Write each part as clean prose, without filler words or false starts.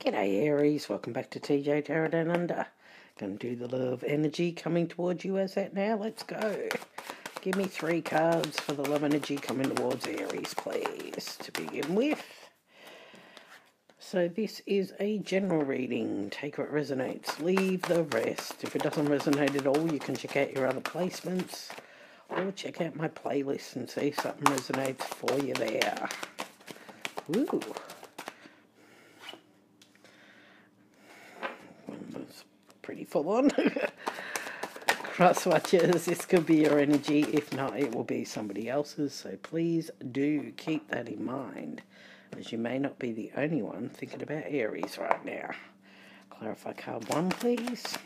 G'day Aries, welcome back to TJ Tarot Down Under. Gonna do the love energy coming towards you as at now. Let's go. Give me three cards for the love energy coming towards Aries, please, to begin with. So this is a general reading. Take what resonates, leave the rest. If it doesn't resonate at all, you can check out your other placements or check out my playlist and see if something resonates for you there. Ooh. Pretty full on. Cross watchers, this could be your energy. If not, it will be somebody else's. So please do keep that in mind, as you may not be the only one thinking about Aries right now. Clarify card one, please.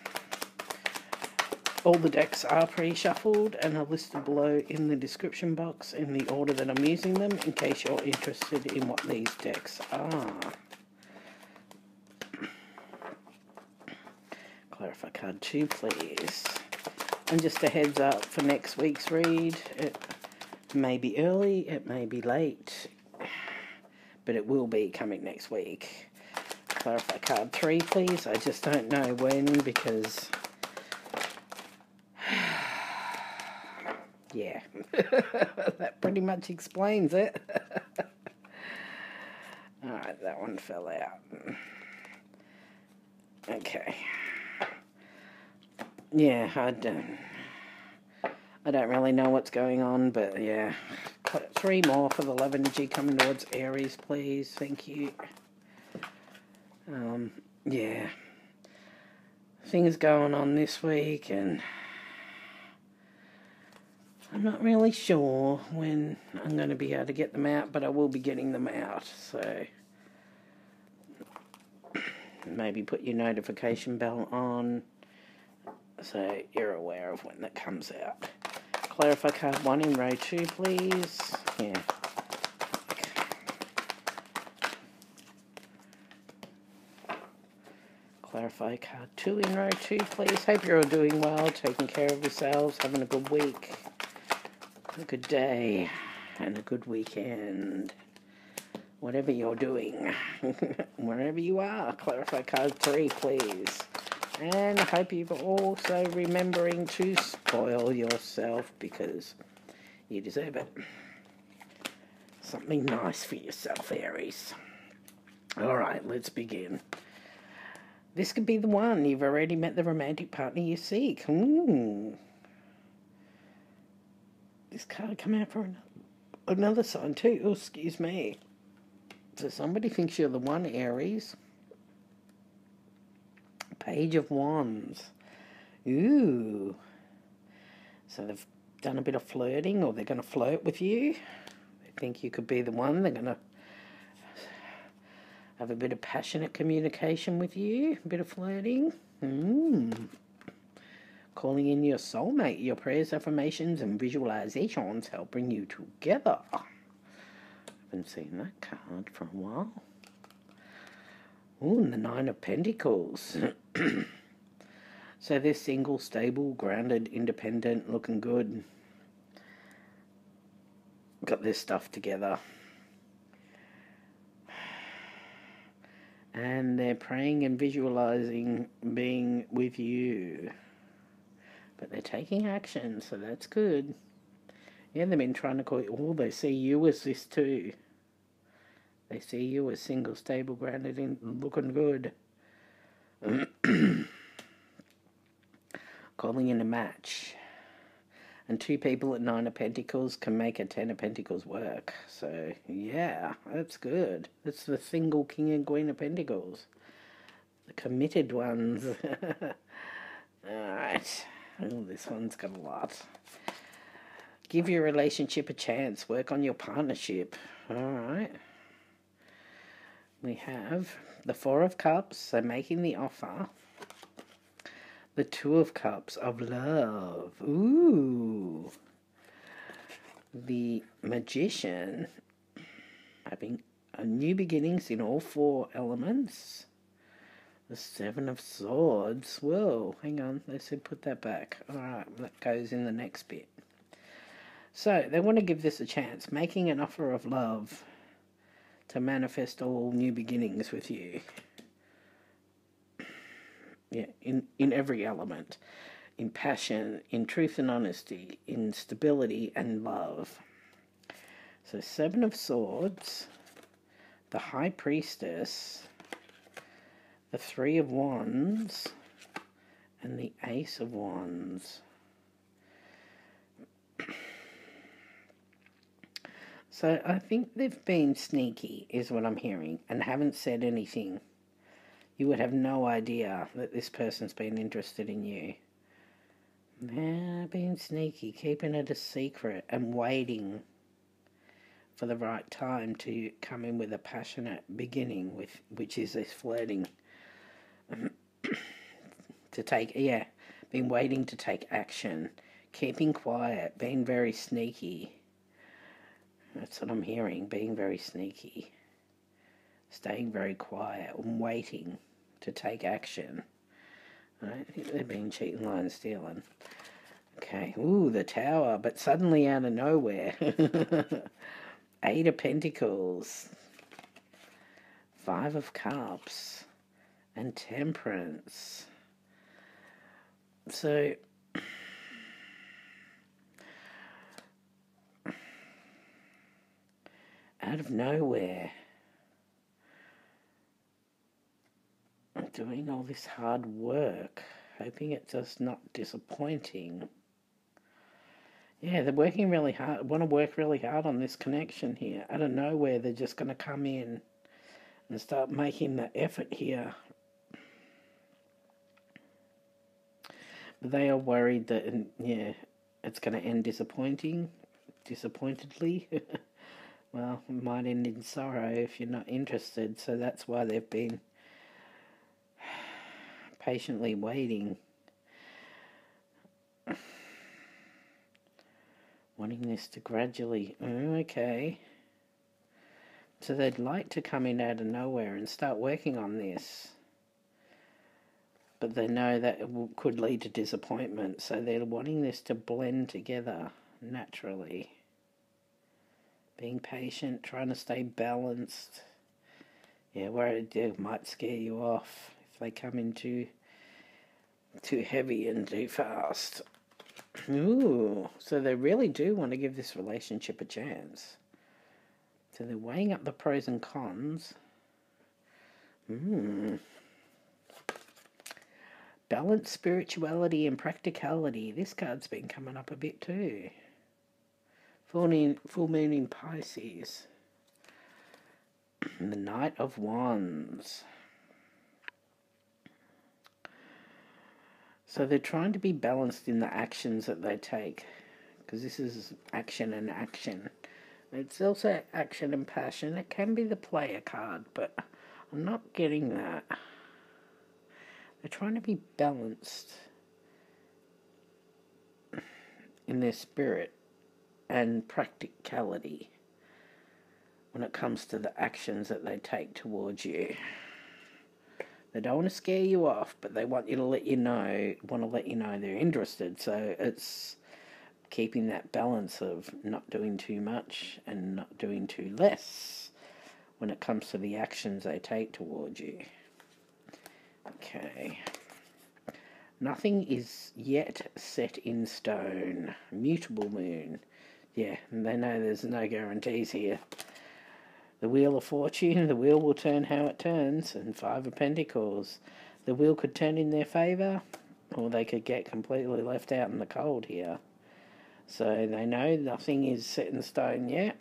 All the decks are pre-shuffled and are listed below in the description box in the order that I'm using them, in case you're interested in what these decks are. Clarify card two, please. And just a heads up for next week's read. It may be early, it may be late, but it will be coming next week. Clarify card three, please. I just don't know when, because yeah, that pretty much explains it. Alright, that one fell out. Okay. Yeah, I don't really know what's going on, but yeah. Three more for the love energy coming towards Aries, please. Thank you. Yeah. Things going on this week, and I'm not really sure when I'm going to be able to get them out, but I will be getting them out, so maybe put your notification bell on, so you're aware of when that comes out. Clarify card one in row two, please. Yeah. Okay. Clarify card two in row two, please. Hope you're all doing well, taking care of yourselves, having a good week, a good day, and a good weekend. Whatever you're doing, wherever you are. Clarify card three, please. And I hope you're also remembering to spoil yourself, because you deserve it. Something nice for yourself, Aries. Alright, let's begin. This could be the one. You've already met the romantic partner you seek. Ooh. This card come out for another sign too. Oh, excuse me. So somebody thinks you're the one, Aries. Age of Wands. Ooh. So they've done a bit of flirting, or they're going to flirt with you. They think you could be the one. They're going to have a bit of passionate communication with you. A bit of flirting. Calling in your soulmate. Your prayers, affirmations and visualizations help bring you together. I haven't seen that card for a while. Ooh, and the Nine of Pentacles. So they're single, stable, grounded, independent, looking good. Got their stuff together. And they're praying and visualizing being with you. But they're taking action, so that's good. Yeah, they've been trying to call you. Oh, they see you as this too. They see you as single, stable, grounded, in looking good. Calling in a match. And two people at Nine of Pentacles can make a Ten of Pentacles work. So, yeah, that's good. That's the single King and Queen of Pentacles. The committed ones. Alright. Oh, this one's got a lot. Give your relationship a chance. Work on your partnership. Alright. We have the Four of Cups, so making the offer. The Two of Cups of love. Ooh. The Magician, having a new beginnings in all four elements. The Seven of Swords. Whoa, hang on, they said put that back. Alright, that goes in the next bit. So, they want to give this a chance. Making an offer of love to manifest all new beginnings with you. in every element, in passion, in truth and honesty, in stability and love. So Seven of Swords, the High Priestess, the Three of Wands, and the Ace of Wands. So I think they've been sneaky, is what I'm hearing, and haven't said anything. You would have no idea that this person's been interested in you. They're being sneaky, keeping it a secret and waiting for the right time to come in with a passionate beginning, with which is this flirting. Been waiting to take action, keeping quiet, being very sneaky. That's what I'm hearing, being very sneaky, staying very quiet and waiting to take action. I don't think they've been cheating, lying, stealing. Okay, ooh, the Tower, but suddenly out of nowhere. 8 of Pentacles, 5 of Cups, and Temperance. So out of nowhere, doing all this hard work, hoping it's just not disappointing. Yeah, they're working really hard, want to work really hard on this connection here. Out of nowhere, they're just going to come in and start making the effort here. But they are worried that, yeah, it's going to end disappointedly. Well, it might end in sorrow if you're not interested, so that's why they've been patiently waiting, wanting this to gradually. Okay, so they'd like to come in out of nowhere and start working on this, but they know that it could lead to disappointment, so they're wanting this to blend together naturally. Being patient, trying to stay balanced. Yeah, worried it might scare you off if they come in too heavy and too fast. Ooh, so they really do want to give this relationship a chance. So they're weighing up the pros and cons. Balance, spirituality, and practicality. This card's been coming up a bit too. Full Moon in Pisces. The Knight of Wands. So they're trying to be balanced in the actions that they take, because this is action and action. It's also action and passion. It can be the player card, but I'm not getting that. They're trying to be balanced in their spirit and practicality when it comes to the actions that they take towards you. They don't want to scare you off, but they want you to let you know they're interested. So it's keeping that balance of not doing too much and not doing too less when it comes to the actions they take towards you. Okay. Nothing is yet set in stone. Mutable Moon. Yeah, they know there's no guarantees here. The Wheel of Fortune, the wheel will turn how it turns, and Five of Pentacles. The wheel could turn in their favour, or they could get completely left out in the cold here. So they know nothing is set in stone yet.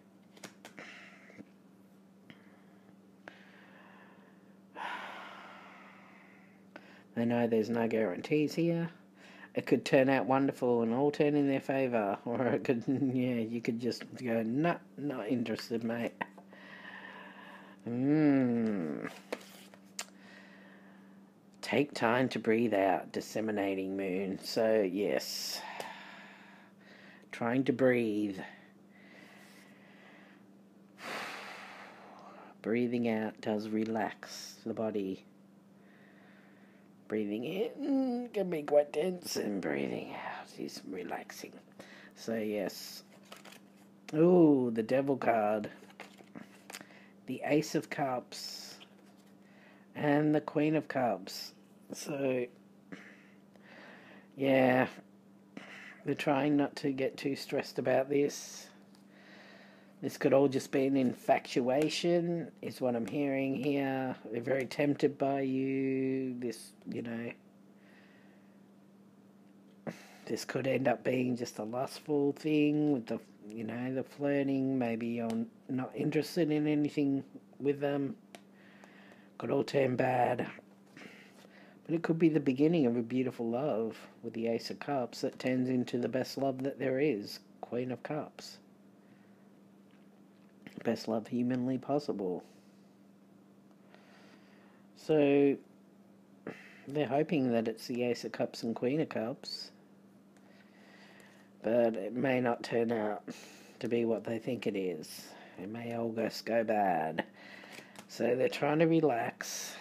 They know there's no guarantees here. It could turn out wonderful and all turn in their favour, or it could, yeah, you could just go, nah, not interested, mate. Take time to breathe out, disseminating moon. So, yes, trying to breathe. Breathing out does relax the body. Breathing in can be quite tense, and breathing out is relaxing. So, yes. Ooh, the Devil card. The Ace of Cups. And the Queen of Cups. So, yeah, they're trying not to get too stressed about this. This could all just be an infatuation, is what I'm hearing here. They're very tempted by you. This, you know, this could end up being just a lustful thing with the, you know, the flirting. Maybe you're not interested in anything with them. Could all turn bad. But it could be the beginning of a beautiful love with the Ace of Cups that turns into the best love that there is, Queen of Cups. Best love humanly possible. So they're hoping that it's the Ace of Cups and Queen of Cups, but it may not turn out to be what they think it is. It may all just go bad. So they're trying to relax.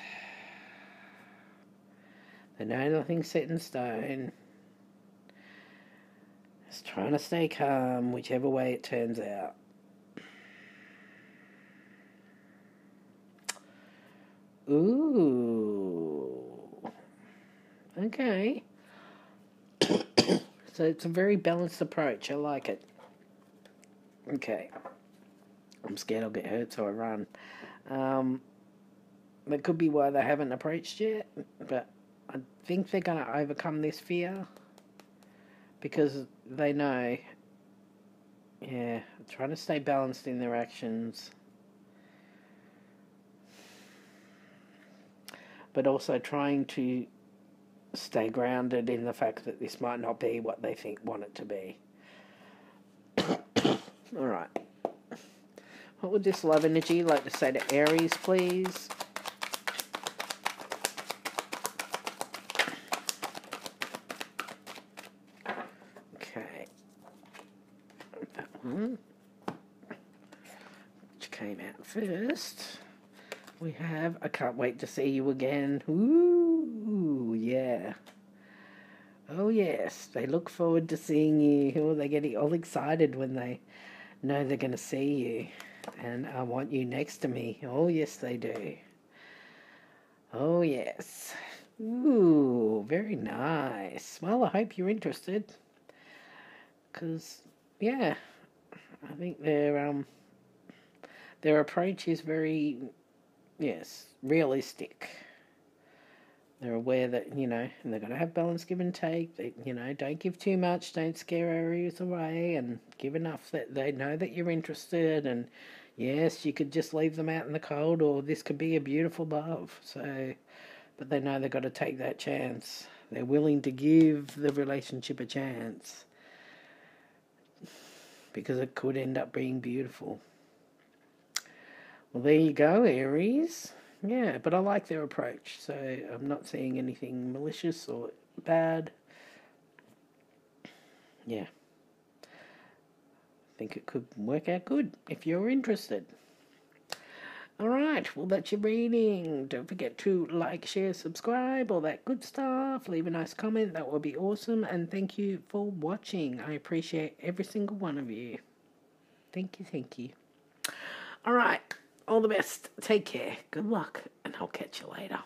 They know nothing's set in stone. Just trying to stay calm whichever way it turns out. Ooh. Okay. So it's a very balanced approach. I like it. Okay. I'm scared I'll get hurt, so I run. That could be why they haven't approached yet, but I think they're going to overcome this fear because they know, yeah, trying to stay balanced in their actions, but also trying to stay grounded in the fact that this might not be what they think want it to be. Alright. What would this love energy like to say to Aries, please? Okay. That one. Which came out first. We have, I can't wait to see you again. Ooh, yeah. Oh, yes. They look forward to seeing you. Oh, they're getting all excited when they know they're going to see you. And I want you next to me. Oh, yes, they do. Oh, yes. Ooh, very nice. Well, I hope you're interested. Because, yeah, I think their approach is very... yes, realistic. They're aware that, you know, and they're going to have balance, give and take. They, you know, don't give too much, don't scare Aries away, and give enough that they know that you're interested. And yes, you could just leave them out in the cold, or this could be a beautiful love. So, but they know they've got to take that chance. They're willing to give the relationship a chance because it could end up being beautiful. Well, there you go, Aries. Yeah, but I like their approach, so I'm not seeing anything malicious or bad. Yeah. I think it could work out good if you're interested. Alright, well, that's your reading. Don't forget to like, share, subscribe, all that good stuff. Leave a nice comment, that would be awesome. And thank you for watching. I appreciate every single one of you. Thank you, thank you. Alright. All the best. Take care. Good luck. And I'll catch you later.